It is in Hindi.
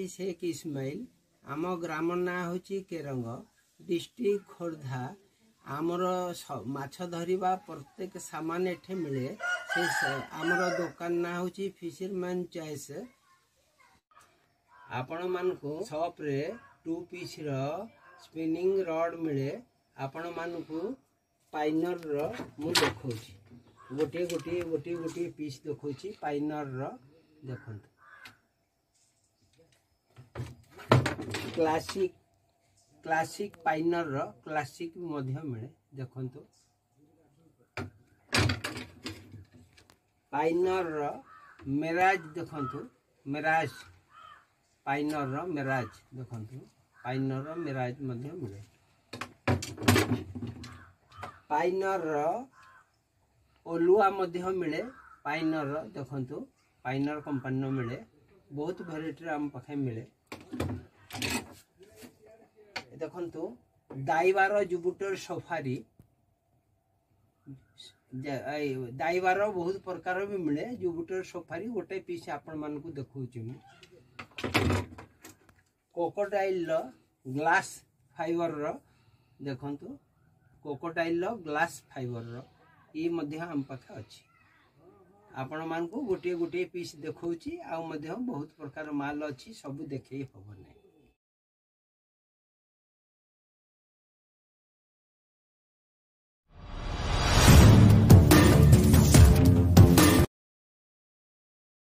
ହେଉଛି शेख इस्माइल। आम ग्राम ना हूँ केरंग डिस्ट्रिक्ट खोर्धा। आमर माछ धरिबा प्रत्येक सामान एठे मिले। आमर दुकान ना हूँ फिशरमैन चॉइस। आपण मानकु शॉप रे 2 पीस रो स्पिनिंग रॉड मिले। आपण मानकु पाइनर रो मु देखौछि गोटे गोटे गोटे गोटे पीस देखौछि पाइनर रो। देखंतु क्लासिक क्लासिक पाइनर रो क्लासिक मध्य मिले। देखंतु पाइनर रो मेराज। देखंतु मेराज पाइनर रो मेराज। देखंतु पाइनर रो मेराज मध्य मिले। पाइनर रो ओलुआ मध्य मिले। पाइनर रो देखंतु पाइनर कंपनी मिले। बहुत भेराइटी आम पाखे मिले। देखंतु दाइवार जुबुटर सफारी। दाइवार बहुत प्रकार भी मिले। जुबुटर सफारी गोटे पीस आपण मानक देखौछि। कोकोडाइल ग्लास फाइबर रो। देखंतु कोकोडाइल ग्लास फाइबर रो ई मध्य हम पाखे अछि। आपण मानक गोटे गोटे पीस देखौछि। आ मध्य बहुत प्रकार माल अछि, सब देखै होबो नै।